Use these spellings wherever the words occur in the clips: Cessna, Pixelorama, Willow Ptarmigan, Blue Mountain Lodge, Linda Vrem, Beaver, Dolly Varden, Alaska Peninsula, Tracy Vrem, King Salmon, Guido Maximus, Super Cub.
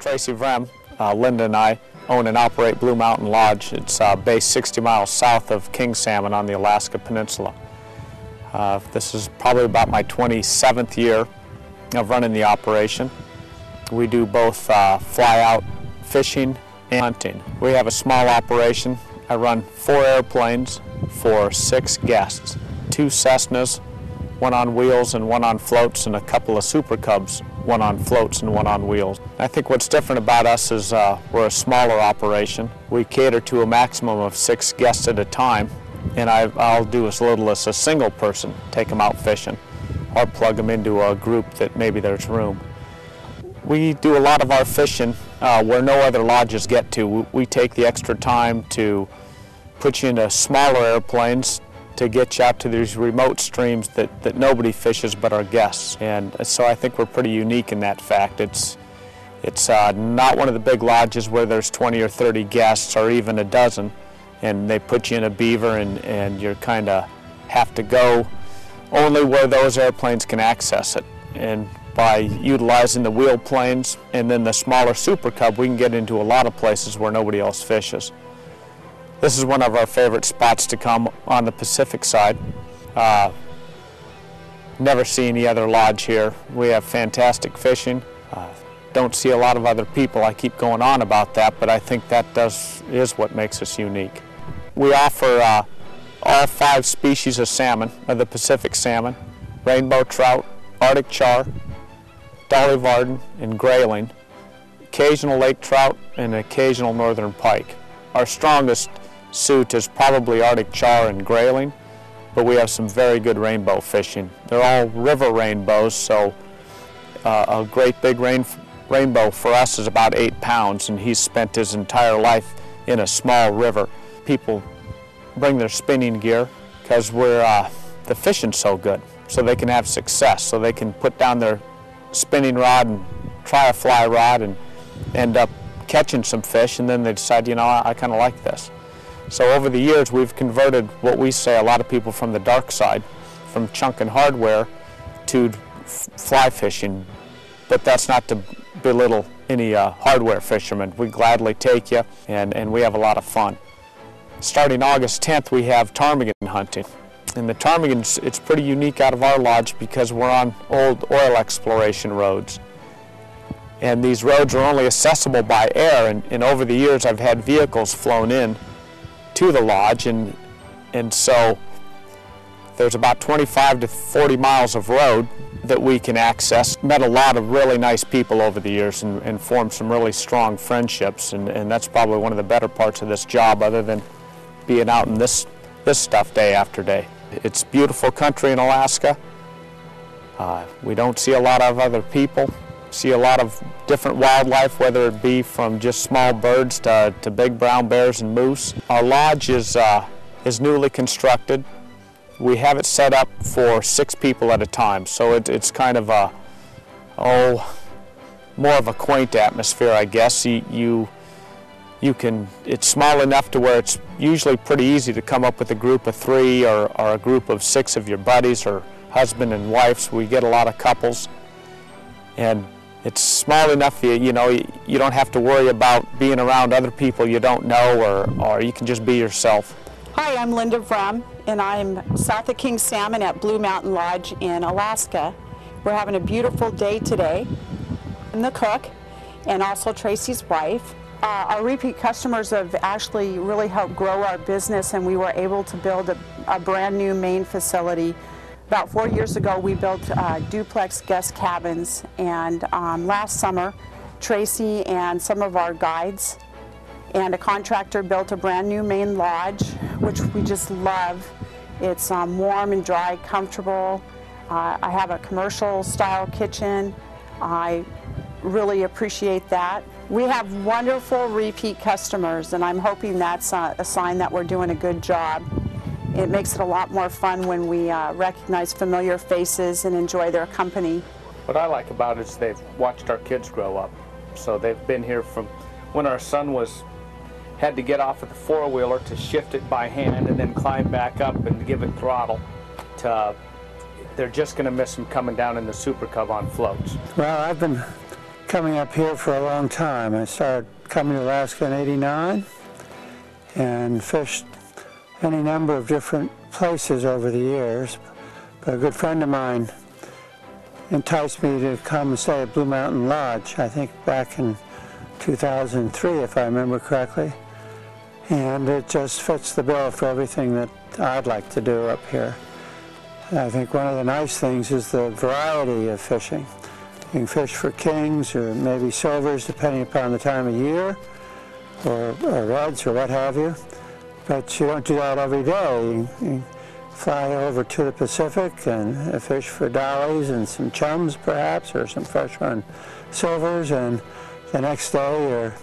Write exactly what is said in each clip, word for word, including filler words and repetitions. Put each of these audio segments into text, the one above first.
Tracy Vrem, uh, Linda and I own and operate Blue Mountain Lodge. It's uh, based sixty miles south of King Salmon on the Alaska Peninsula. Uh, this is probably about my twenty-seventh year of running the operation. We do both uh, fly out fishing and hunting. We have a small operation. I run four airplanes for six guests, two Cessnas, one on wheels and one on floats, and a couple of Super Cubs, one on floats and one on wheels. I think what's different about us is uh, we're a smaller operation. We cater to a maximum of six guests at a time, and I, I'll do as little as a single person, take them out fishing, or plug them into a group that maybe there's room. We do a lot of our fishing uh, where no other lodges get to. We, we take the extra time to put you into smaller airplanes to get you out to these remote streams that, that nobody fishes but our guests. And so I think we're pretty unique in that fact. It's, it's uh, not one of the big lodges where there's twenty or thirty guests or even a dozen, and they put you in a Beaver and, and you kind of have to go only where those airplanes can access it. And by utilizing the wheel planes and then the smaller Super Cub, we can get into a lot of places where nobody else fishes. This is one of our favorite spots to come on the Pacific side. Uh, never see any other lodge here. We have fantastic fishing. Uh, don't see a lot of other people. I keep going on about that, but I think that does is what makes us unique. We offer uh, all five species of salmon, of the Pacific salmon: rainbow trout, Arctic char, Dolly Varden, and grayling, occasional lake trout, and occasional northern pike. Our strongest suit is probably Arctic char and grayling, but we have some very good rainbow fishing. They're all river rainbows, so uh, a great big rain, rainbow for us is about eight pounds, and he's spent his entire life in a small river. People bring their spinning gear because we're uh, the fishing's so good, so they can have success, so they can put down their spinning rod and try a fly rod and end up catching some fish, and then they decide, you know, I, I kind of like this. So over the years we've converted what we say a lot of people from the dark side, from chunking hardware to fly fishing, but that's not to belittle any uh, hardware fishermen. We gladly take you, and, and we have a lot of fun. Starting August tenth we have ptarmigan hunting, and the ptarmigans, it's pretty unique out of our lodge because we're on old oil exploration roads. And these roads are only accessible by air, and, and over the years I've had vehicles flown in to the lodge, and, and so there's about twenty-five to forty miles of road that we can access. Met a lot of really nice people over the years and, and formed some really strong friendships, and, and that's probably one of the better parts of this job, other than being out in this, this stuff day after day. It's beautiful country in Alaska. Uh, we don't see a lot of other people. See a lot of different wildlife, whether it be from just small birds to, to big brown bears and moose. Our lodge is, uh, is newly constructed. We have it set up for six people at a time, so it, it's kind of a, oh, more of a quaint atmosphere, I guess. You, you, you can, it's small enough to where it's usually pretty easy to come up with a group of three or, or a group of six of your buddies or husband and wives. We get a lot of couples, and it's small enough, you, you know, you don't have to worry about being around other people you don't know, or, or you can just be yourself. Hi, I'm Linda Vrem, and I'm south of King Salmon at Blue Mountain Lodge in Alaska. We're having a beautiful day today. I'm the cook, and also Tracy's wife. Uh, our repeat customers have actually really helped grow our business, and we were able to build a, a brand new main facility. About four years ago, we built uh, duplex guest cabins, and um, last summer, Tracy and some of our guides and a contractor built a brand new main lodge, which we just love. It's um, warm and dry, comfortable. Uh, I have a commercial style kitchen. I really appreciate that. We have wonderful repeat customers, and I'm hoping that's a, a sign that we're doing a good job. It makes it a lot more fun when we uh, recognize familiar faces and enjoy their company. What I like about it is they've watched our kids grow up. So they've been here from when our son was, had to get off of the four-wheeler to shift it by hand and then climb back up and give it throttle, to, uh, they're just going to miss him coming down in the Super Cub on floats. Well, I've been coming up here for a long time. I started coming to Alaska in eighty-nine and fished any number of different places over the years. But a good friend of mine enticed me to come and stay at Blue Mountain Lodge, I think back in two thousand three, if I remember correctly. And it just fits the bill for everything that I'd like to do up here. I think one of the nice things is the variety of fishing. You can fish for kings or maybe silvers, depending upon the time of year, or, or reds or what have you. But you don't do that every day. You, you fly over to the Pacific and fish for dollies and some chums, perhaps, or some freshwater silvers, and the next day you're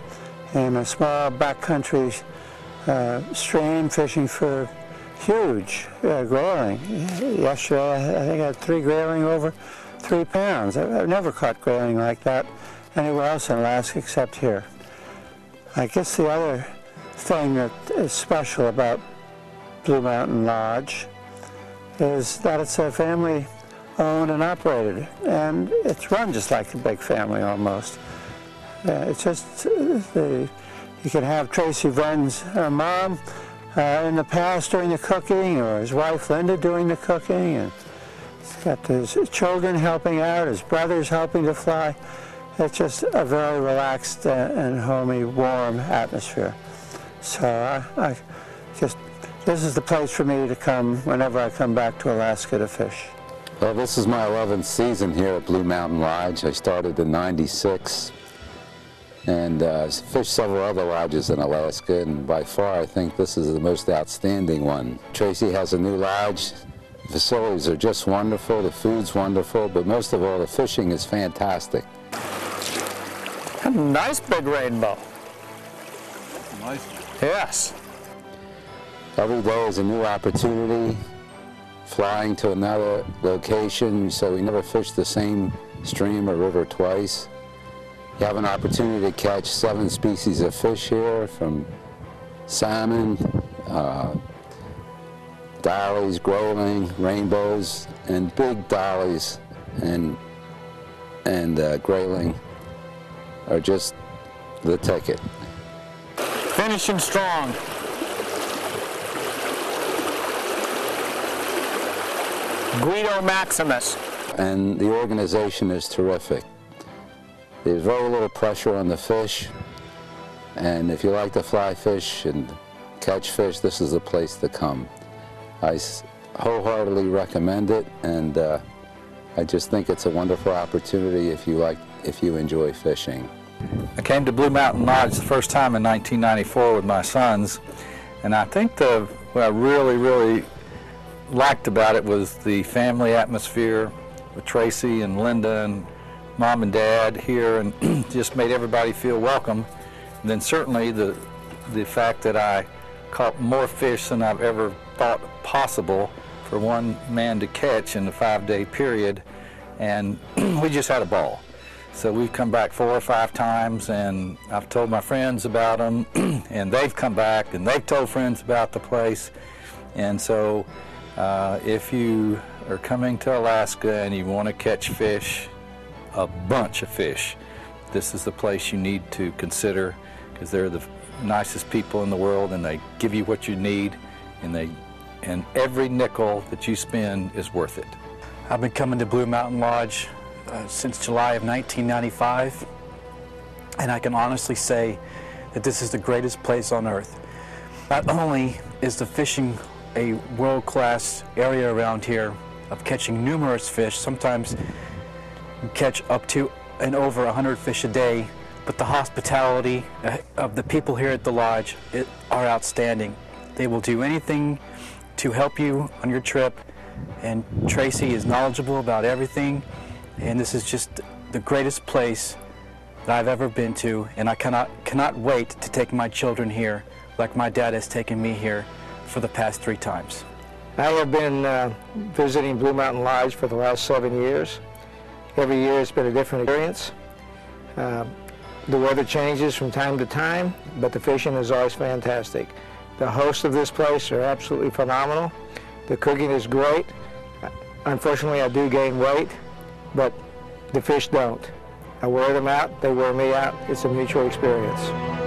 in a small backcountry uh, stream fishing for huge uh, grayling. Yesterday, I think I had three grayling over three pounds. I've never caught grayling like that anywhere else in Alaska except here. I guess the other thing that is special about Blue Mountain Lodge is that it's a family-owned and operated, and it's run just like a big family almost. Uh, it's just the, you can have Tracy Vrem's uh, mom Uh, in the past doing the cooking, or his wife Linda doing the cooking, and he's got his children helping out, his brothers helping to fly. It's just a very relaxed uh, and homey, warm atmosphere. So I, I just, this is the place for me to come whenever I come back to Alaska to fish. Well, this is my eleventh season here at Blue Mountain Lodge. I started in ninety-six. and uh, fished several other lodges in Alaska, and by far I think this is the most outstanding one. Tracy has a new lodge. The facilities are just wonderful, the food's wonderful, but most of all the fishing is fantastic. A nice big rainbow. Nice. Yes. Every day is a new opportunity, flying to another location, so we never fish the same stream or river twice. You have an opportunity to catch seven species of fish here, from salmon, uh, dollies, grayling, rainbows, and big dollies and, and uh, grayling are just the ticket. Finishing strong. Guido Maximus. And the organization is terrific. There's very little pressure on the fish, and if you like to fly fish and catch fish, this is the place to come. I wholeheartedly recommend it, and uh, I just think it's a wonderful opportunity if you like, if you enjoy fishing. I came to Blue Mountain Lodge the first time in nineteen ninety-four with my sons, and I think the, what I really, really liked about it was the family atmosphere with Tracy and Linda and Mom and Dad here, and just made everybody feel welcome. And then certainly the the fact that I caught more fish than I've ever thought possible for one man to catch in the five-day period, and we just had a ball. So we've come back four or five times, and I've told my friends about them, and they've come back, and they've told friends about the place. And so uh, if you are coming to Alaska and you want to catch fish, a bunch of fish, this is the place you need to consider, because they're the nicest people in the world, and they give you what you need, and they and every nickel that you spend is worth it. I've been coming to Blue Mountain Lodge uh, since July of nineteen ninety-five, and I can honestly say that this is the greatest place on earth. Not only is the fishing a world-class area around here of catching numerous fish, sometimes catch up to and over one hundred fish a day, but the hospitality of the people here at the lodge are outstanding. They will do anything to help you on your trip, and Tracy is knowledgeable about everything, and this is just the greatest place that I've ever been to, and I cannot, cannot wait to take my children here like my dad has taken me here for the past three times. I have been uh, visiting Blue Mountain Lodge for the last seven years. Every year it's been a different experience. Uh, the weather changes from time to time, but the fishing is always fantastic. The hosts of this place are absolutely phenomenal. The cooking is great. Unfortunately, I do gain weight, but the fish don't. I wear them out, they wear me out. It's a mutual experience.